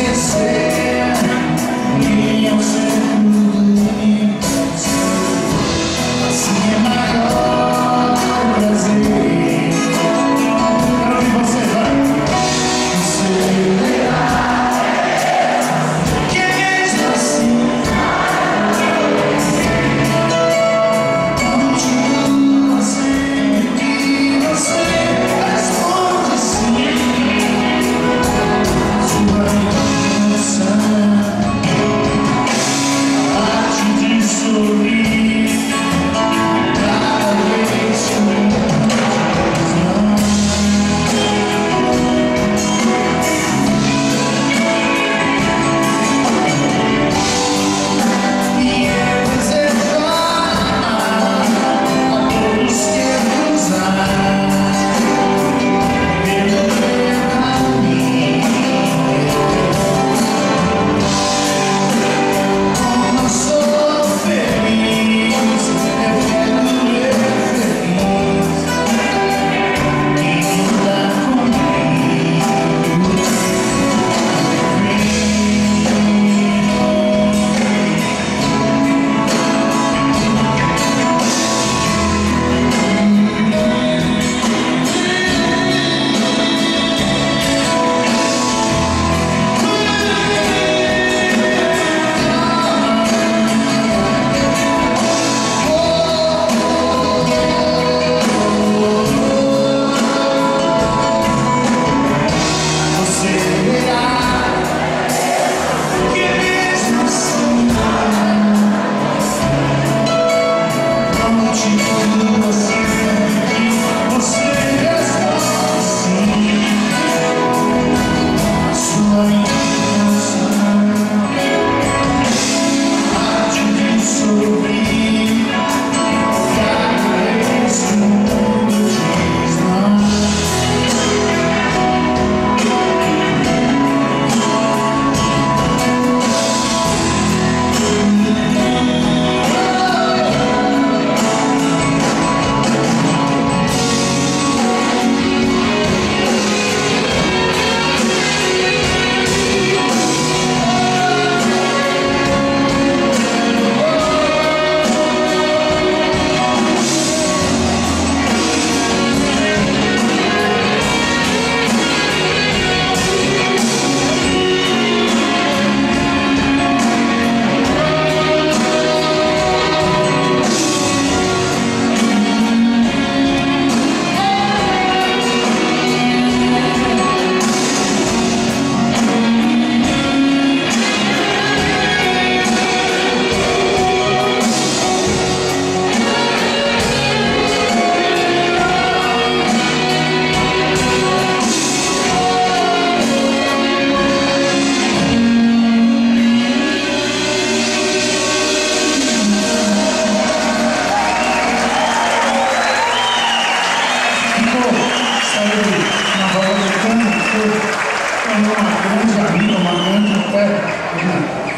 esquecer minha ausência.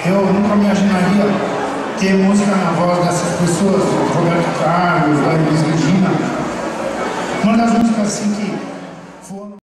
Eu nunca me imaginaria ter música na voz dessas pessoas, Roberto Carlos, Luiz Regina. Uma das músicas assim que